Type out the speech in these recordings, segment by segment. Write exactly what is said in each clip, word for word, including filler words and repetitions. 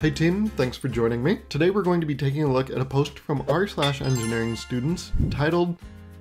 Hey team, thanks for joining me. Today we're going to be taking a look at a post from r slash engineering students titled,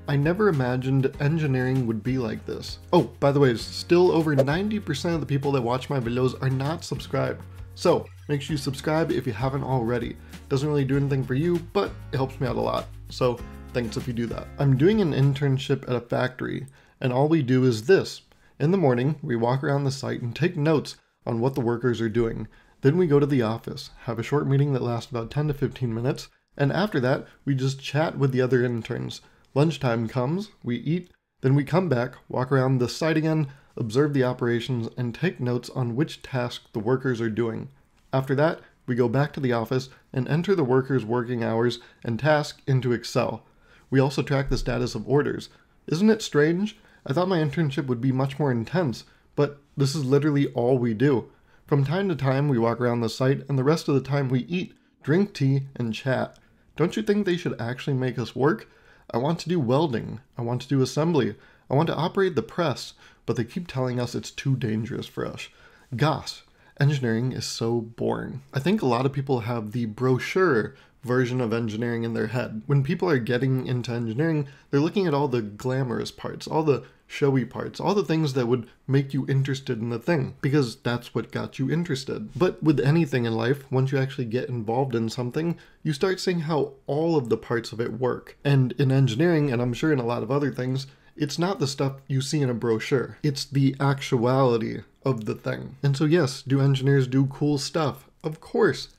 I never imagined engineering would be like this. Oh, by the way, still over ninety percent of the people that watch my videos are not subscribed. So make sure you subscribe if you haven't already. Doesn't really do anything for you, but it helps me out a lot. So thanks if you do that. I'm doing an internship at a factory, and all we do is this. In the morning, we walk around the site and take notes on what the workers are doing. Then we go to the office, have a short meeting that lasts about ten to fifteen minutes, and after that, we just chat with the other interns. Lunchtime comes, we eat, then we come back, walk around the site again, observe the operations, and take notes on which task the workers are doing. After that, we go back to the office and enter the workers' working hours and task into Excel. We also track the status of orders. Isn't it strange? I thought my internship would be much more intense, but this is literally all we do. From time to time, we walk around the site, and the rest of the time we eat, drink tea, and chat. Don't you think they should actually make us work? I want to do welding. I want to do assembly. I want to operate the press, but they keep telling us it's too dangerous for us. Gosh, engineering is so boring. I think a lot of people have the brochure version of engineering in their head. When people are getting into engineering, they're looking at all the glamorous parts, all the showy parts, all the things that would make you interested in the thing, because that's what got you interested. But with anything in life, once you actually get involved in something, you start seeing how all of the parts of it work. And in engineering, and I'm sure in a lot of other things, it's not the stuff you see in a brochure. It's the actuality of the thing. And so yes, do engineers do cool stuff? Of course.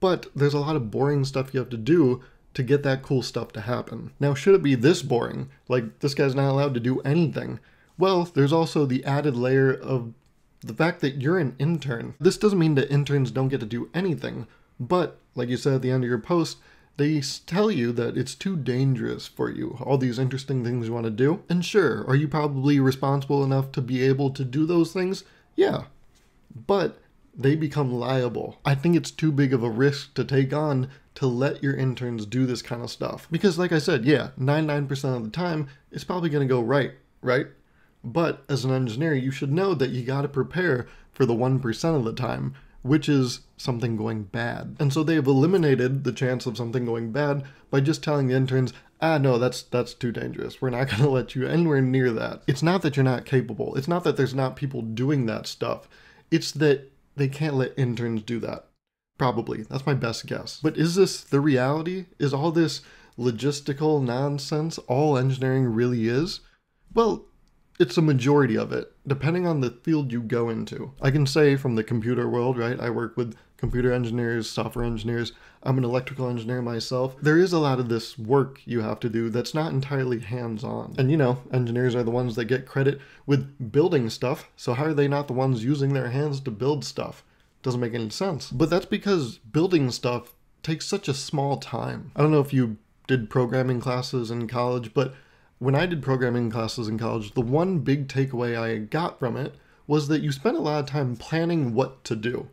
But there's a lot of boring stuff you have to do to get that cool stuff to happen. Now, should it be this boring? Like, this guy's not allowed to do anything. Well, there's also the added layer of the fact that you're an intern. This doesn't mean that interns don't get to do anything, but like you said at the end of your post, they tell you that it's too dangerous for you, all these interesting things you want to do. And sure, are you probably responsible enough to be able to do those things? Yeah, but they become liable. I think it's too big of a risk to take on to let your interns do this kind of stuff. Because like I said, yeah, ninety-nine percent of the time, it's probably gonna go right, right? But as an engineer, you should know that you gotta prepare for the one percent of the time, which is something going bad. And so they have eliminated the chance of something going bad by just telling the interns, ah, no, that's that's too dangerous. We're not gonna let you anywhere near that. It's not that you're not capable. It's not that there's not people doing that stuff. It's that they can't let interns do that. Probably. That's my best guess. But is this the reality? Is all this logistical nonsense all engineering really is? Well, it's a majority of it, depending on the field you go into. I can say from the computer world, right? I work with computer engineers, software engineers. I'm an electrical engineer myself. There is a lot of this work you have to do that's not entirely hands-on. And you know, engineers are the ones that get credit with building stuff, so how are they not the ones using their hands to build stuff? Doesn't make any sense. But that's because building stuff takes such a small time. I don't know if you did programming classes in college, but when I did programming classes in college, the one big takeaway I got from it was that you spent a lot of time planning what to do,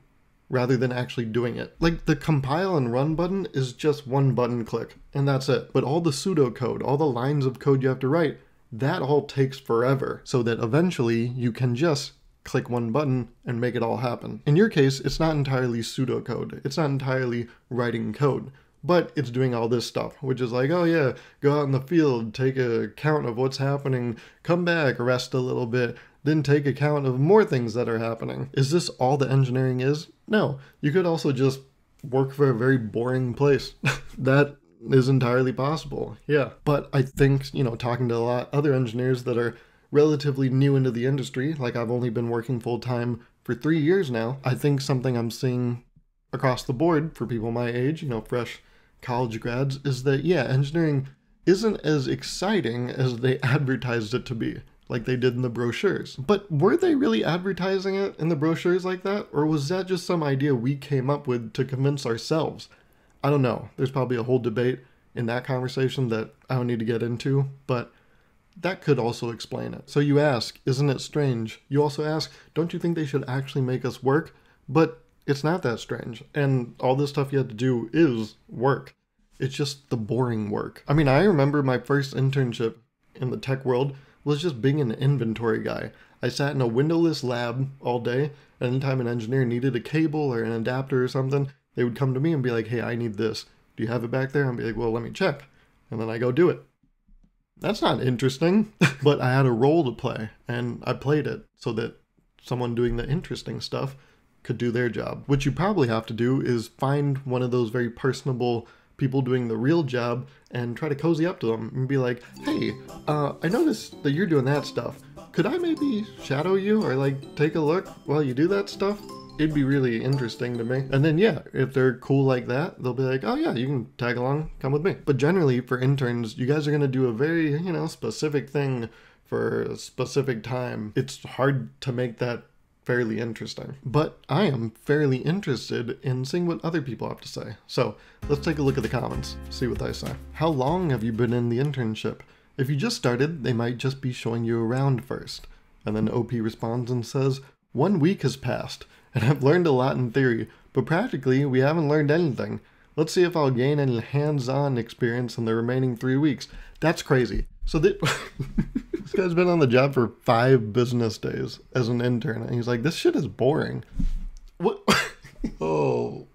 rather than actually doing it. Like, the compile and run button is just one button click, and that's it. But all the pseudocode, all the lines of code you have to write, that all takes forever, so that eventually you can just click one button and make it all happen. In your case, it's not entirely pseudocode. It's not entirely writing code. But it's doing all this stuff, which is like, oh yeah, go out in the field, take a count of what's happening, come back, rest a little bit, then take a count of more things that are happening. Is this all the engineering is? No, you could also just work for a very boring place. That is entirely possible, yeah. But I think, you know, talking to a lot of other engineers that are relatively new into the industry, like I've only been working full-time for three years now, I think something I'm seeing across the board for people my age, you know, fresh college grads, is that, yeah, engineering isn't as exciting as they advertised it to be, like they did in the brochures. But were they really advertising it in the brochures like that? Or was that just some idea we came up with to convince ourselves? I don't know. There's probably a whole debate in that conversation that I don't need to get into, but that could also explain it. So you ask, isn't it strange? You also ask, don't you think they should actually make us work? But it's not that strange, and all this stuff you have to do is work. It's just the boring work. I mean, I remember my first internship in the tech world was just being an inventory guy. I I sat in a windowless lab all day. Anytime an engineer needed a cable or an adapter or something, they would come to me and be like, hey, I need this. Do you have it back there? I'd be like, well, let me check. And then I go do it. That's not interesting, but I had a role to play and I played it so that someone doing the interesting stuff could do their job. What you probably have to do is find one of those very personable people doing the real job and try to cozy up to them and be like, hey, uh, I noticed that you're doing that stuff. Could I maybe shadow you or like take a look while you do that stuff? It'd be really interesting to me. And then yeah, if they're cool like that, they'll be like, oh yeah, you can tag along, come with me. But generally for interns, you guys are gonna do a very, you know, specific thing for a specific time. It's hard to make that fairly interesting. But I am fairly interested in seeing what other people have to say. So let's take a look at the comments, see what they say. How long have you been in the internship? If you just started, they might just be showing you around first. And then O P responds and says, one week has passed, and I've learned a lot in theory, but practically we haven't learned anything. Let's see if I'll gain any hands-on experience in the remaining three weeks. That's crazy. So that this guy's been on the job for five business days as an intern, and he's like, this shit is boring. What? Oh,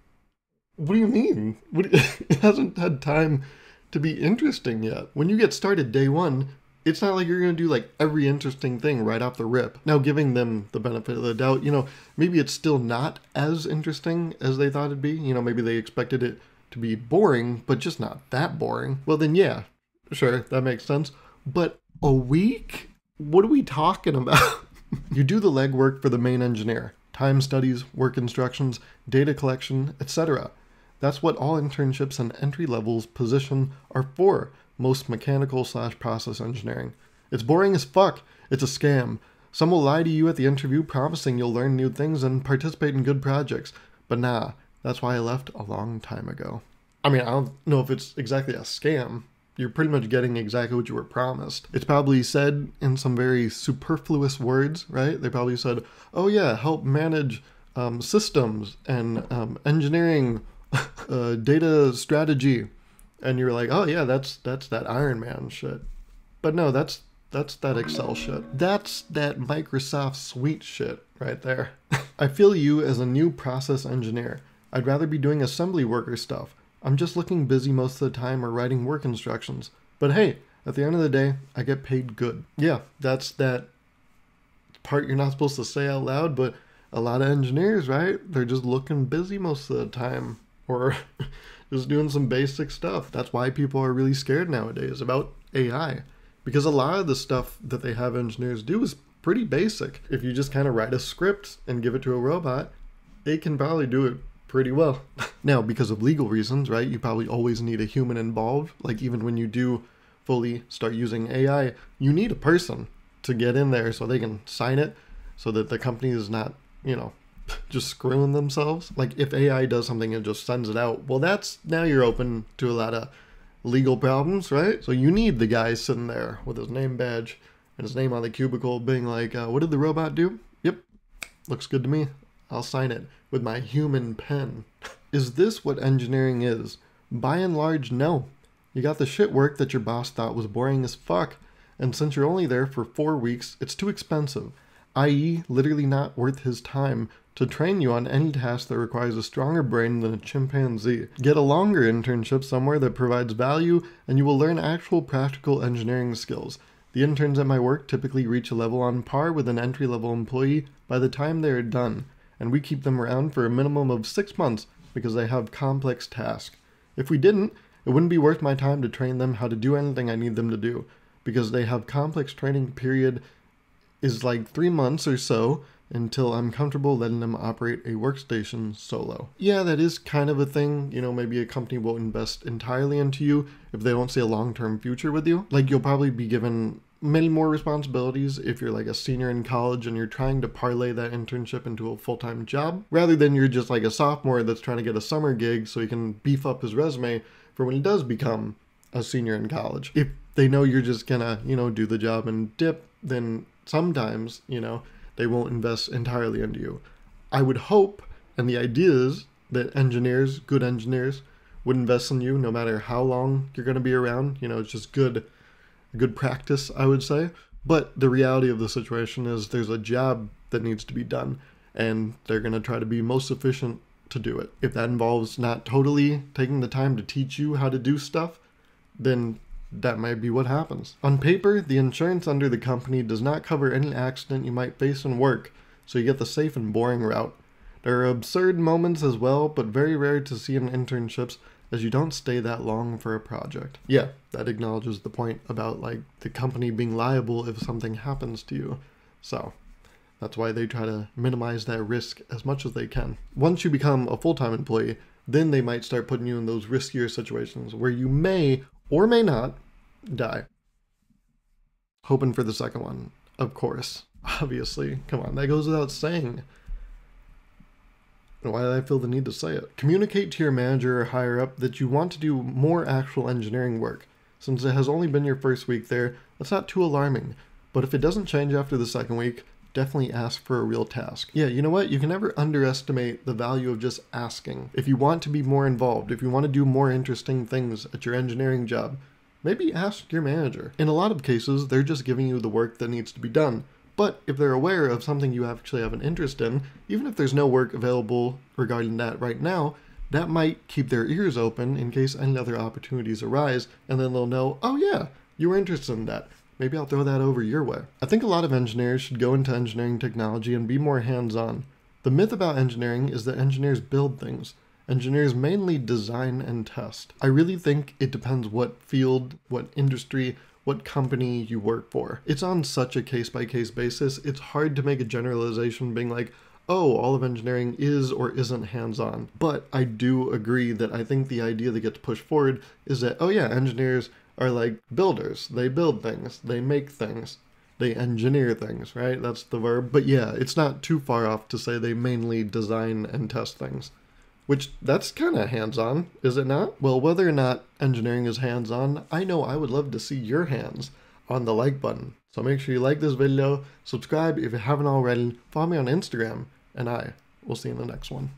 what do you mean? What do you... It hasn't had time to be interesting yet. When you get started day one, it's not like you're gonna do like every interesting thing right off the rip. Now, giving them the benefit of the doubt, you know, maybe it's still not as interesting as they thought it'd be. You know, maybe they expected it to be boring, but just not that boring. Well then, yeah, sure, that makes sense. But a week? What are we talking about? You do the legwork for the main engineer. Time studies, work instructions, data collection, et cetera. That's what all internships and entry levels position are for. Most mechanical slash process engineering. It's boring as fuck. It's a scam. Some will lie to you at the interview promising you'll learn new things and participate in good projects. But nah, that's why I left a long time ago. I mean, I don't know if it's exactly a scam. You're pretty much getting exactly what you were promised. It's probably said in some very superfluous words, right? They probably said, oh yeah, help manage um, systems and um, engineering uh, data strategy. And you're like, oh yeah, that's that's that Iron Man shit. But no, that's that's that Excel shit. That's that Microsoft Suite shit right there. I feel you as a new process engineer. I'd rather be doing assembly worker stuff. I'm just looking busy most of the time or writing work instructions. But hey, at the end of the day, I get paid good. Yeah, that's that part you're not supposed to say out loud, but a lot of engineers, right? They're just looking busy most of the time. Or just doing some basic stuff. That's why people are really scared nowadays about A I, because a lot of the stuff that they have engineers do is pretty basic. If you just kind of write a script and give it to a robot, it can probably do it pretty well. Now, because of legal reasons, right, you probably always need a human involved. Like even when you do fully start using A I, you need a person to get in there so they can sign it so that the company is not, you know, just screwing themselves. Like if A I does something and just sends it out, well, that's, now you're open to a lot of legal problems, right? So you need the guy sitting there with his name badge and his name on the cubicle being like, uh, what did the robot do? Yep, looks good to me. I'll sign it with my human pen. Is this what engineering is? By and large, no. You got the shit work that your boss thought was boring as fuck, and since you're only there for four weeks, it's too expensive, that is literally not worth his time to train you on any task that requires a stronger brain than a chimpanzee. Get a longer internship somewhere that provides value, and you will learn actual practical engineering skills. The interns at my work typically reach a level on par with an entry-level employee by the time they are done, and we keep them around for a minimum of six months because they have complex tasks. If we didn't, it wouldn't be worth my time to train them how to do anything I need them to do, because they have complex training period is like three months or so, until I'm comfortable letting them operate a workstation solo. Yeah, that is kind of a thing. You know, maybe a company won't invest entirely into you if they don't see a long-term future with you. Like you'll probably be given many more responsibilities if you're like a senior in college and you're trying to parlay that internship into a full-time job, rather than you're just like a sophomore that's trying to get a summer gig so he can beef up his resume for when he does become a senior in college. If they know you're just gonna, you know, do the job and dip, then sometimes, you know, they won't invest entirely into you. I would hope, and the idea is that engineers, good engineers, would invest in you no matter how long you're going to be around. You know, it's just good, good practice, I would say. But the reality of the situation is there's a job that needs to be done, and they're going to try to be most efficient to do it. If that involves not totally taking the time to teach you how to do stuff, then that might be what happens. On paper, the insurance under the company does not cover any accident you might face in work, so you get the safe and boring route. There are absurd moments as well, but very rare to see in internships, as you don't stay that long for a project. Yeah, that acknowledges the point about like the company being liable if something happens to you. So that's why they try to minimize that risk as much as they can. Once you become a full-time employee, then they might start putting you in those riskier situations where you may or may not die. Hoping for the second one, of course. Obviously, come on, that goes without saying. Why did I feel the need to say it? Communicate to your manager or higher up that you want to do more actual engineering work. Since it has only been your first week there, that's not too alarming. But if it doesn't change after the second week, definitely ask for a real task. Yeah, you know what? You can never underestimate the value of just asking. If you want to be more involved, if you want to do more interesting things at your engineering job, maybe ask your manager. In a lot of cases, they're just giving you the work that needs to be done. But if they're aware of something you actually have an interest in, even if there's no work available regarding that right now, that might keep their ears open in case any other opportunities arise, and then they'll know, oh yeah, you were interested in that. Maybe I'll throw that over your way. I think a lot of engineers should go into engineering technology and be more hands-on. The myth about engineering is that engineers build things. Engineers mainly design and test. I really think it depends what field, what industry, what company you work for. It's on such a case-by-case basis, it's hard to make a generalization being like, oh, all of engineering is or isn't hands-on. But I do agree that I think the idea that gets pushed forward is that, oh yeah, engineers are like builders. They build things, they make things, they engineer things, right? That's the verb. But yeah, it's not too far off to say they mainly design and test things. Which, that's kind of hands-on, is it not? Well, whether or not engineering is hands-on, I know I would love to see your hands on the like button. So make sure you like this video, subscribe if you haven't already, follow me on Instagram, and I will see you in the next one.